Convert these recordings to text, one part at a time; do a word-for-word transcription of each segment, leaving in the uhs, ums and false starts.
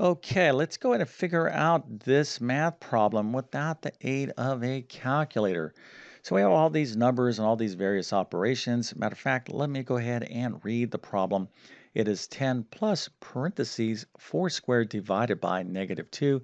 Okay, let's go ahead and figure out this math problem without the aid of a calculator. So we have all these numbers and all these various operations. Matter of fact, let me go ahead and read the problem. It is ten plus parentheses four squared divided by negative two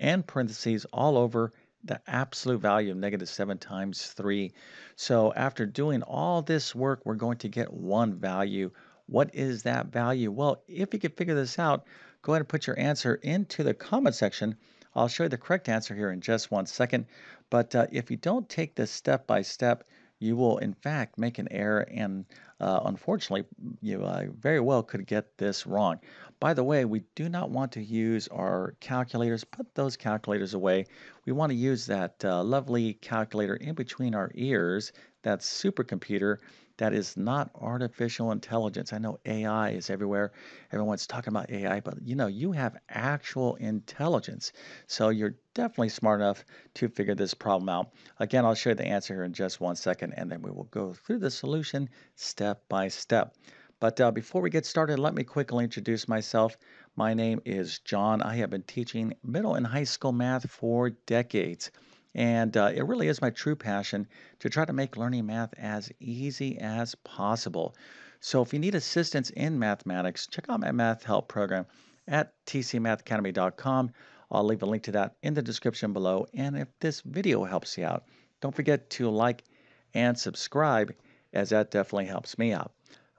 and parentheses all over the absolute value of negative seven times three. So after doing all this work, we're going to get one value. What is that value? Well, if you could figure this out, go ahead and put your answer into the comment section. I'll show you the correct answer here in just one second. But uh, if you don't take this step by step, you will in fact make an error, and uh, unfortunately, you uh, very well could get this wrong. By the way, we do not want to use our calculators. Put those calculators away. We want to use that uh, lovely calculator in between our ears, that supercomputer. That is not artificial intelligence. I know A I is everywhere. Everyone's talking about A I, but you know, you have actual intelligence. So you're definitely smart enough to figure this problem out. Again, I'll show you the answer here in just one second, and then we will go through the solution step by step. But uh, before we get started, let me quickly introduce myself. My name is John. I have been teaching middle and high school math for decades. And uh, it really is my true passion to try to make learning math as easy as possible. So if you need assistance in mathematics, check out my math help program at T C math academy dot com. I'll leave a link to that in the description below. And if this video helps you out, don't forget to like and subscribe, as that definitely helps me out.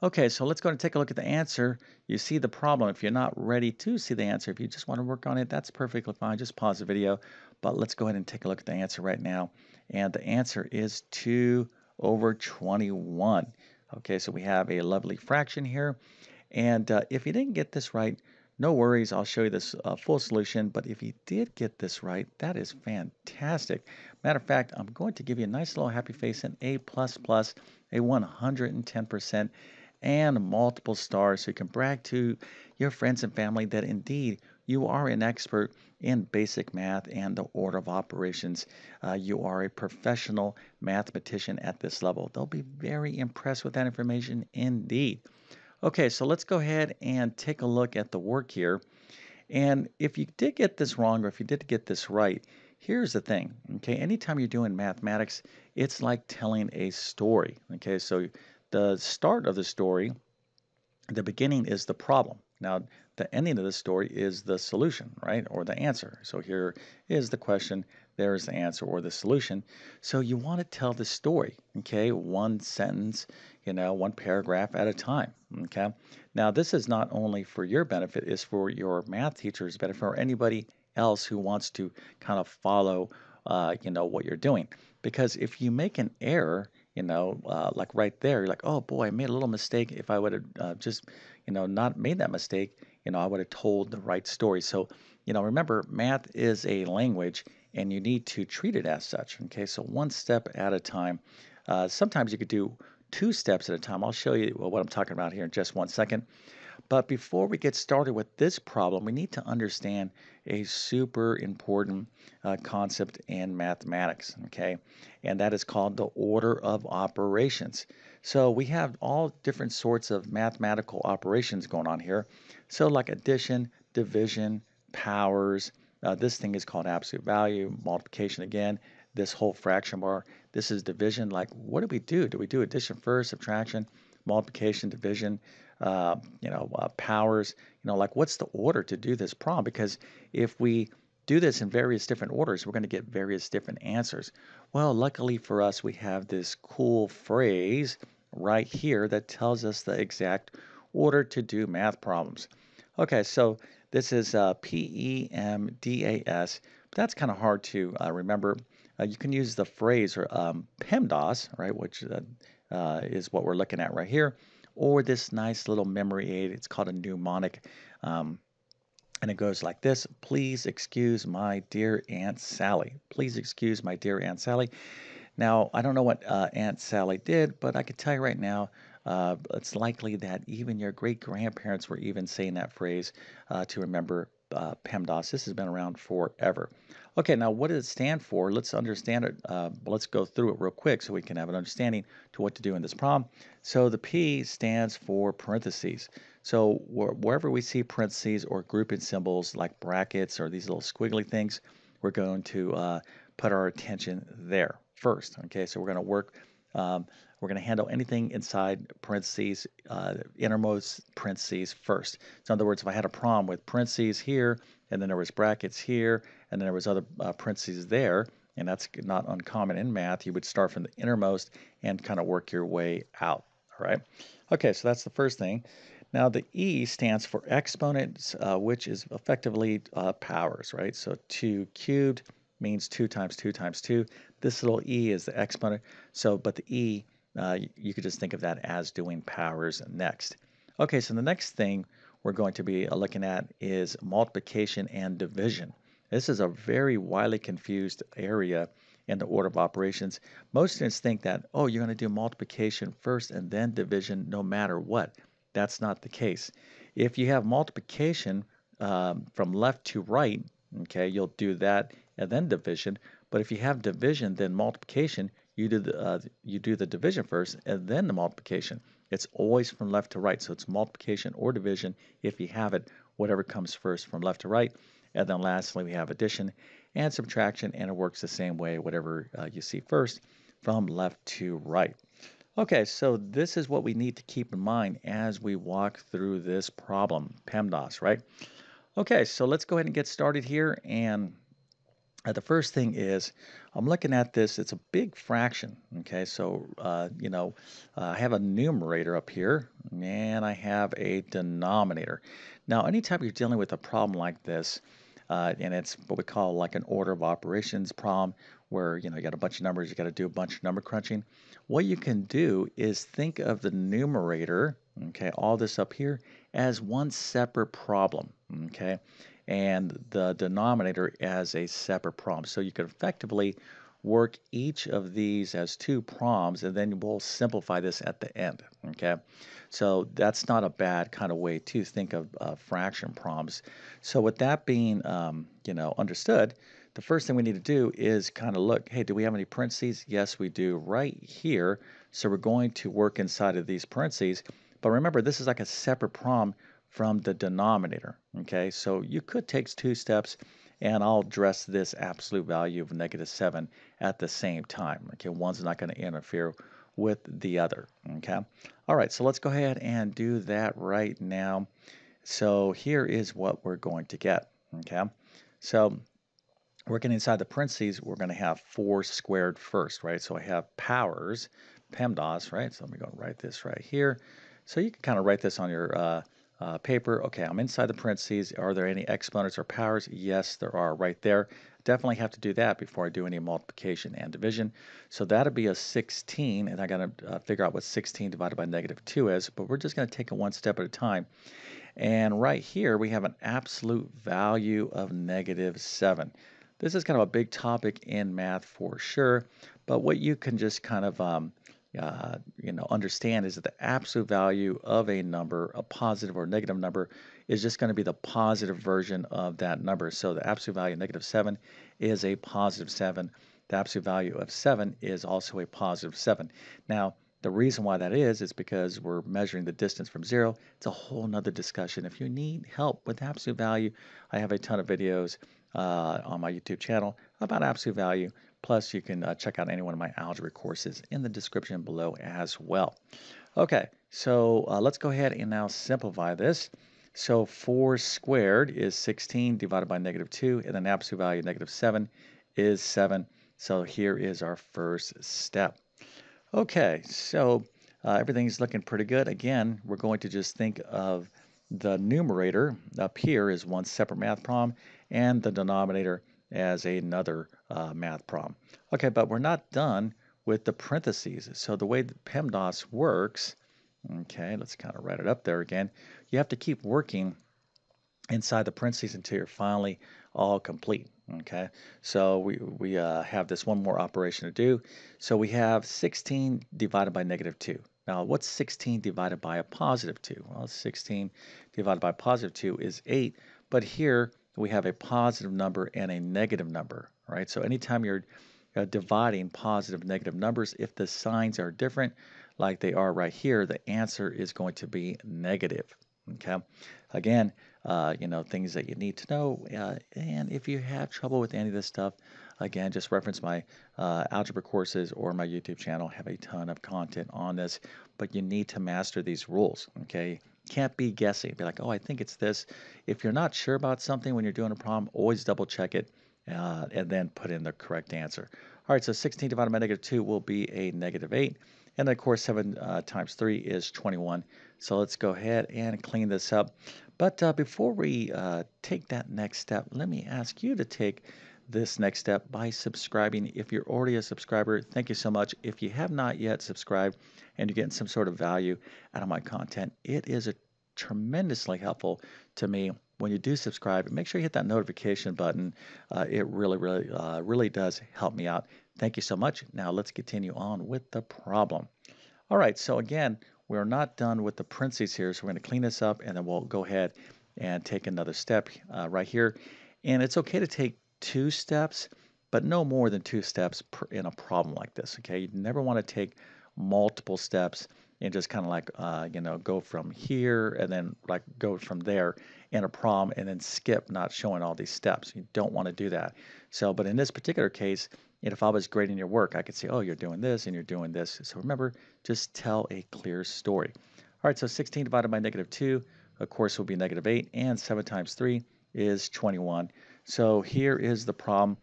Okay, so let's go and take a look at the answer. You see the problem. If you're not ready to see the answer, if you just want to work on it, that's perfectly fine. Just pause the video. But let's go ahead and take a look at the answer right now. And the answer is two over twenty-one. Okay, so we have a lovely fraction here. And uh, if you didn't get this right, no worries. I'll show you this uh, full solution. But if you did get this right, that is fantastic. Matter of fact, I'm going to give you a nice little happy face, an A plus plus, a one hundred ten percent, and multiple stars, so you can brag to your friends and family that indeed you are an expert in basic math and the order of operations. Uh, you are a professional mathematician at this level. They'll be very impressed with that information indeed. Okay, so let's go ahead and take a look at the work here. And if you did get this wrong, or if you did get this right, here's the thing, okay? Anytime you're doing mathematics, it's like telling a story, okay? So the start of the story, the beginning is the problem. Now, the ending of the story is the solution, right, or the answer. So here is the question, there is the answer or the solution. So you want to tell the story, okay, one sentence, you know, one paragraph at a time, okay? Now, this is not only for your benefit, it's for your math teacher's benefit, for anybody else who wants to kind of follow, uh, you know, what you're doing. Because if you make an error, you know, uh, like right there, you're like, oh boy, I made a little mistake. If I would have uh, just, you know, not made that mistake, you know, I would have told the right story. So, you know, remember, math is a language, and you need to treat it as such. Okay, so one step at a time. Uh, sometimes you could do two steps at a time. I'll show you what I'm talking about here in just one second. But before we get started with this problem, we need to understand a super important uh, concept in mathematics, okay? And that is called the order of operations. So we have all different sorts of mathematical operations going on here. So like addition, division, powers, uh, this thing is called absolute value, multiplication again, this whole fraction bar, this is division. Like, what do we do? Do we do addition first, subtraction, multiplication, division, uh, you know, uh, powers, you know, like what's the order to do this problem? Because if we do this in various different orders, we're going to get various different answers. Well, luckily for us, we have this cool phrase right here that tells us the exact order to do math problems. Okay, so this is uh, P E M D A S. That's kind of hard to uh, remember. Uh, you can use the phrase or um, PEMDAS, right, which uh, Uh, is what we're looking at right here, or this nice little memory aid. It's called a mnemonic, um, and it goes like this. Please excuse my dear Aunt Sally. Please excuse my dear Aunt Sally. Now, I don't know what uh, Aunt Sally did, but I can tell you right now, uh, it's likely that even your great-grandparents were even saying that phrase uh, to remember uh, PEMDAS. This has been around forever. Okay, now what does it stand for? Let's understand it. Uh, let's go through it real quick so we can have an understanding to what to do in this problem. So the P stands for parentheses. So wh wherever we see parentheses or grouping symbols like brackets or these little squiggly things, we're going to uh, put our attention there first. Okay, so we're going to work, um, we're going to handle anything inside parentheses, uh, innermost parentheses first. So in other words, if I had a problem with parentheses here, and then there was brackets here, and then there was other uh, parentheses there, and that's not uncommon in math. You would start from the innermost and kind of work your way out, all right? Okay, so that's the first thing. Now the E stands for exponents, uh, which is effectively uh, powers, right? So two cubed means two times two times two. This little E is the exponent, so, but the E, uh, you could just think of that as doing powers next. Okay, so the next thing we're going to be looking at is multiplication and division. This is a very widely confused area in the order of operations. Most students think that, oh, you're going to do multiplication first and then division no matter what. That's not the case. If you have multiplication um, from left to right, okay, you'll do that and then division. But if you have division, then multiplication, you do the, uh, you do the division first and then the multiplication. It's always from left to right, so it's multiplication or division if you have it, whatever comes first from left to right. And then lastly, we have addition and subtraction, and it works the same way, whatever uh, you see first from left to right. Okay, so this is what we need to keep in mind as we walk through this problem, PEMDAS, right? Okay, so let's go ahead and get started here. And uh, the first thing is, I'm looking at this, it's a big fraction, okay? So, uh, you know, uh, I have a numerator up here, and I have a denominator. Now, anytime you're dealing with a problem like this, uh, and it's what we call like an order of operations problem, where, you know, you got a bunch of numbers, you got to do a bunch of number crunching. What you can do is think of the numerator, okay, all this up here, as one separate problem, okay, and the denominator as a separate problem. So you can effectively work each of these as two problems, and then we'll simplify this at the end, okay? So that's not a bad kind of way to think of uh, fraction problems. So with that being, um, you know, understood, the first thing we need to do is kind of look, hey, do we have any parentheses? Yes, we do right here. So we're going to work inside of these parentheses. But remember, this is like a separate problem from the denominator, okay? So you could take two steps, and I'll address this absolute value of negative seven at the same time, okay? One's not going to interfere with the other, okay? All right, so let's go ahead and do that right now. So here is what we're going to get, okay? So working inside the parentheses, we're going to have four squared first, right? So I have powers, PEMDAS, right? So let me go and write this right here. So you can kind of write this on your uh, uh, paper. Okay, I'm inside the parentheses. Are there any exponents or powers? Yes, there are right there. Definitely have to do that before I do any multiplication and division. So that'll be a sixteen, and I got to uh, figure out what sixteen divided by negative two is, but we're just going to take it one step at a time. And right here, we have an absolute value of negative seven. This is kind of a big topic in math for sure, but what you can just kind of um, uh, you know, understand is that the absolute value of a number, a positive or negative number, is just going to be the positive version of that number. So the absolute value of negative seven is a positive seven. The absolute value of seven is also a positive seven. Now, the reason why that is is because we're measuring the distance from zero. It's a whole nother discussion. If you need help with absolute value, I have a ton of videos Uh, on my YouTube channel about absolute value. Plus, you can uh, check out any one of my algebra courses in the description below as well. Okay, so uh, let's go ahead and now simplify this. So four squared is sixteen divided by negative two, and an absolute value of negative seven is seven. So here is our first step. Okay, so uh, everything's looking pretty good. Again, we're going to just think of the numerator up here is one separate math problem, and the denominator as another uh, math problem. Okay, but we're not done with the parentheses. So the way that PEMDAS works, okay, let's kind of write it up there again. You have to keep working inside the parentheses until you're finally all complete, okay? So we, we uh, have this one more operation to do. So we have sixteen divided by negative two. Now, what's sixteen divided by a positive two? Well, sixteen divided by positive two is eight, But here we have a positive number and a negative number, right? So anytime you're uh, dividing positive and negative numbers, if the signs are different, like they are right here, the answer is going to be negative, okay? Again, uh, you know, things that you need to know, uh, and if you have trouble with any of this stuff, again, just reference my uh, algebra courses or my YouTube channel. I have a ton of content on this, but you need to master these rules, okay? Can't be guessing. Be like, oh, I think it's this. If you're not sure about something when you're doing a problem, always double check it uh, and then put in the correct answer. All right, so sixteen divided by negative two will be a negative eight. And then, of course, seven uh, times three is twenty-one. So let's go ahead and clean this up. But uh, before we uh, take that next step, let me ask you to take this next step by subscribing. If you're already a subscriber, thank you so much. If you have not yet subscribed and you're getting some sort of value out of my content, it is a tremendously helpful to me when you do subscribe. Make sure you hit that notification button. Uh, it really, really, uh, really does help me out. Thank you so much. Now let's continue on with the problem. All right, so again, we're not done with the parentheses here, so we're going to clean this up and then we'll go ahead and take another step uh, right here. And it's okay to take two steps, but no more than two steps per, in a problem like this, okay? You never want to take multiple steps and just kind of like, uh, you know, go from here and then like go from there in a problem and then skip not showing all these steps. You don't want to do that. So, but in this particular case, you know, if I was grading your work, I could say, oh, you're doing this and you're doing this. So remember, just tell a clear story. All right, so sixteen divided by negative two, of course, will be negative eight, and seven times three is twenty-one. So here is the problem.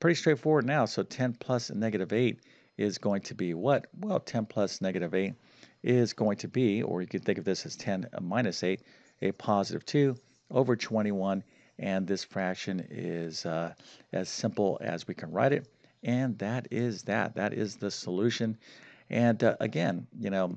Pretty straightforward now. So ten plus negative eight is going to be what? Well, ten plus negative eight is going to be, or you could think of this as ten minus eight, a positive two over twenty-one. And this fraction is uh, as simple as we can write it. And that is that. That is the solution. And uh, again, you know,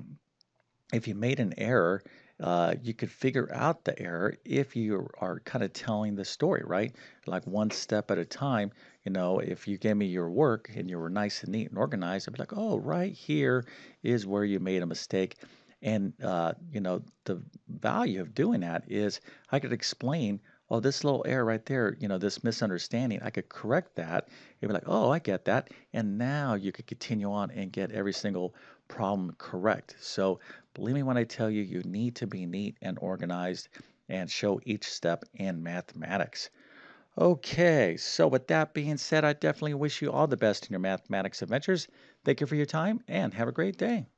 if you made an error, Uh, you could figure out the error if you are kind of telling the story, right? Like one step at a time. You know, if you gave me your work and you were nice and neat and organized, I'd be like, oh, right here is where you made a mistake. And, uh, you know, the value of doing that is I could explain, oh, this little error right there, you know, this misunderstanding, I could correct that. You'd be like, oh, I get that. And now you could continue on and get every single problem correct. So believe me when I tell you, you need to be neat and organized and show each step in mathematics. Okay, so with that being said, I definitely wish you all the best in your mathematics adventures. Thank you for your time and have a great day.